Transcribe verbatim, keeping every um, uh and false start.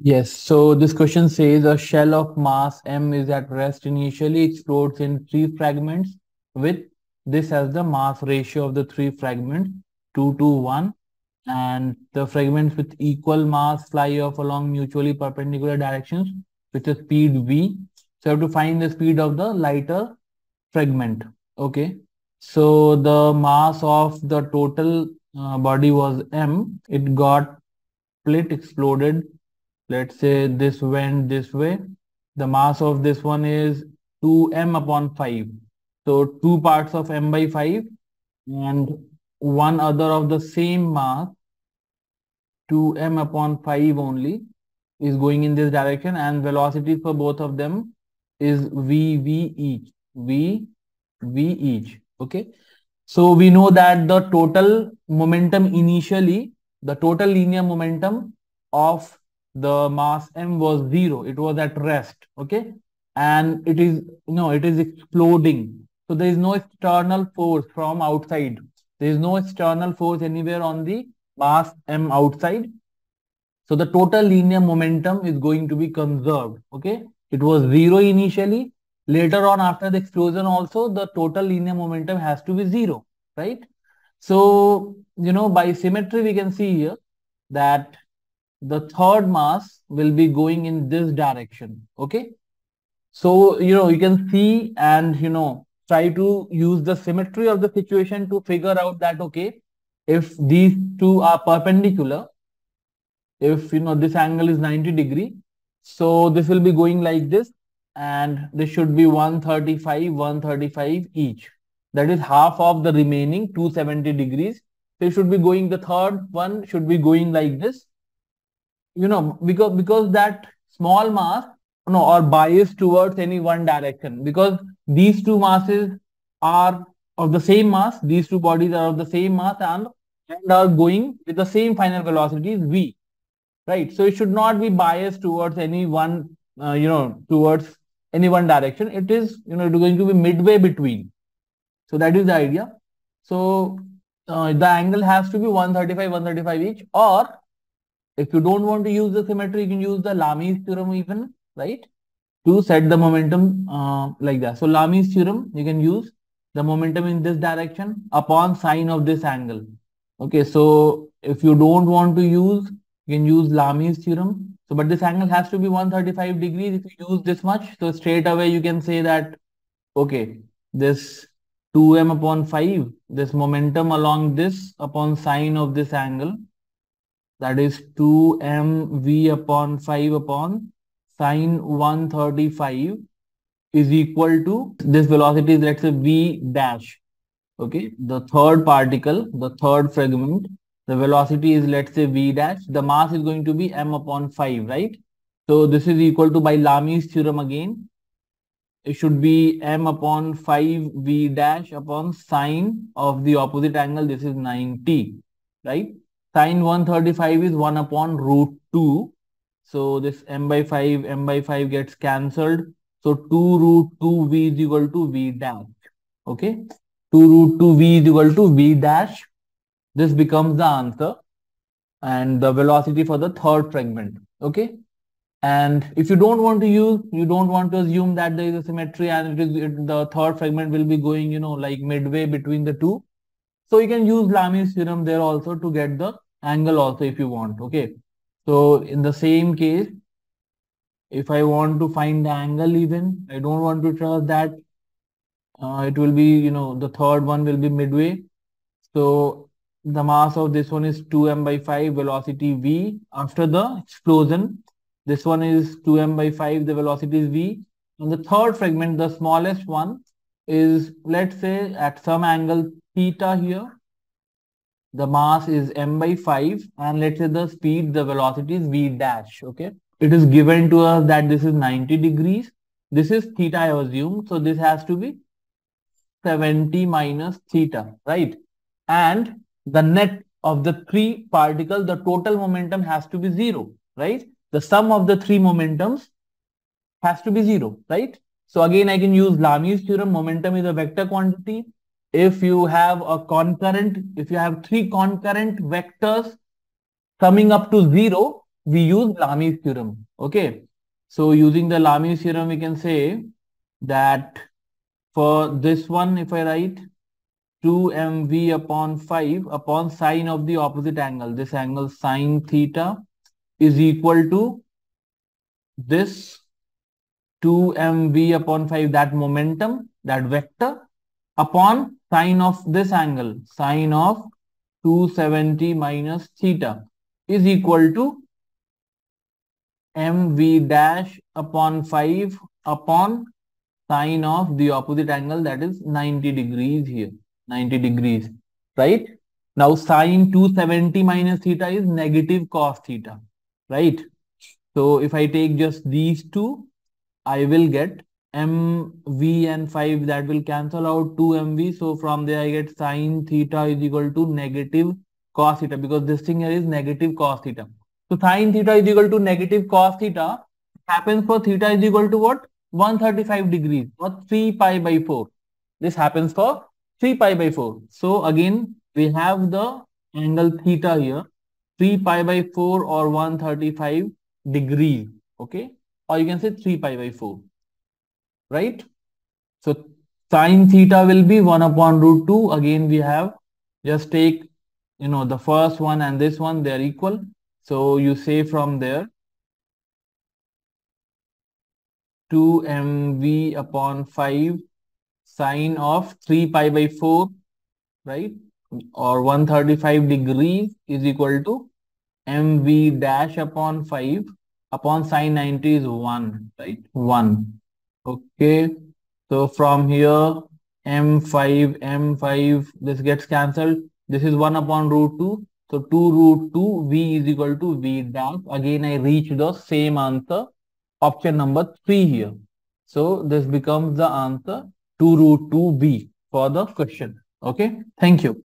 Yes, so this question says a shell of mass m is at rest initially. It floats in three fragments with this as the mass ratio of the three fragments, two to one, and the fragments with equal mass fly off along mutually perpendicular directions with a speed v. So I have to find the speed of the lighter fragment. Okay, so the mass of the total uh, body was m. It got split, exploded. Let's say this went this way. The mass of this one is two m upon five. So two parts of m by five and one other of the same mass, two m upon five only, is going in this direction, and velocity for both of them is v, v each, v, v each, okay. So we know that the total momentum initially, the total linear momentum of the mass m was zero. It was at rest, okay, and it is no, it is exploding. So there is no external force from outside. There is no external force anywhere on the mass m outside. So the total linear momentum is going to be conserved. Okay, it was zero initially. Later on, after the explosion, also the total linear momentum has to be zero, right? So you know, by symmetry we can see here that the third mass will be going in this direction. Okay, so you know, you can see and you know, try to use the symmetry of the situation to figure out that, okay, if these two are perpendicular, if you know this angle is ninety degree, so this will be going like this, and this should be one thirty-five, one thirty-five each. That is half of the remaining two seventy degrees. They should be going, the third one should be going like this. You know, because, because that small mass, you know, or bias towards any one direction, because these two masses are of the same mass, these two bodies are of the same mass and, and are going with the same final velocity v, right? So it should not be biased towards any one, uh, you know, towards any one direction. It is, you know, it is going to be midway between. So that is the idea. So uh, the angle has to be one thirty-five, one thirty-five each, or if you don't want to use the symmetry, you can use the Lami's theorem even, right? To set the momentum uh, like that. So Lami's theorem, you can use the momentum in this direction upon sine of this angle. Okay, so if you don't want to use, you can use Lami's theorem. So, but this angle has to be one thirty-five degrees if you use this much. So straight away you can say that, okay, this two m upon five, this momentum along this upon sine of this angle, that is two m v upon five upon sine one thirty-five is equal to this velocity is, let's say, v dash. Okay, the third particle, the third fragment, the velocity is, let's say, v dash. The mass is going to be m upon five, right? So this is equal to, by Lami's theorem again, it should be m upon five v dash upon sine of the opposite angle. This is ninety, right? Sine one thirty-five is one upon root two. So this m by five, m by five gets cancelled. So two root two v is equal to v dash. Okay. two root two v is equal to v dash. This becomes the answer and the velocity for the third fragment. Okay. And if you don't want to use, you don't want to assume that there is a symmetry and it is, it, the third fragment will be going, you know, like midway between the two. So you can use Lami's theorem there also to get the angle also if you want. Okay. So in the same case, if I want to find the angle even, I don't want to trust that uh, it will be, you know, the third one will be midway. So the mass of this one is two m by five, velocity v after the explosion. This one is two m by five, the velocity is v. And the third fragment, the smallest one, is, let's say, at some angle theta here. The mass is m by five and let's say the speed, the velocity is v dash, okay. It is given to us that this is ninety degrees. This is theta, I assume. So this has to be seventy minus theta, right? And the net of the three particles, the total momentum has to be zero, right? The sum of the three momentums has to be zero, right? So again, I can use Lami's theorem. Momentum is a vector quantity. If you have a concurrent, if you have three concurrent vectors summing up to zero, we use Lami's theorem. Okay. So using the Lami's theorem, we can say that for this one, if I write two m v upon five upon sine of the opposite angle, this angle sine theta is equal to this two m v upon five, that momentum, that vector, upon sine of this angle, sine of two seventy minus theta is equal to mv dash upon five upon sine of the opposite angle, that is ninety degrees here, ninety degrees, right? Now sine two seventy minus theta is negative cos theta, right? So if I take just these two, I will get mv and five, that will cancel out two m v. So from there I get sine theta is equal to negative cos theta, because this thing here is negative cos theta. So sine theta is equal to negative cos theta happens for theta is equal to what? one hundred thirty-five degrees, or three pi by four. This happens for three pi by four. So again we have the angle theta here, three pi by four or one hundred thirty-five degrees. Okay, or you can say three pi by four. Right? So sine theta will be one upon root two. Again, we have just take, you know, the first one and this one, they are equal. So you say from there two m v upon five sine of three pi by four, right? Or one hundred thirty-five degrees is equal to mv dash upon five upon sine ninety is one, right? one. Okay, so from here m five m five, this gets cancelled, this is one upon root two, so two root two v is equal to v dash. Again I reach the same answer, option number three here. So this becomes the answer, two root two v for the question. Okay, thank you.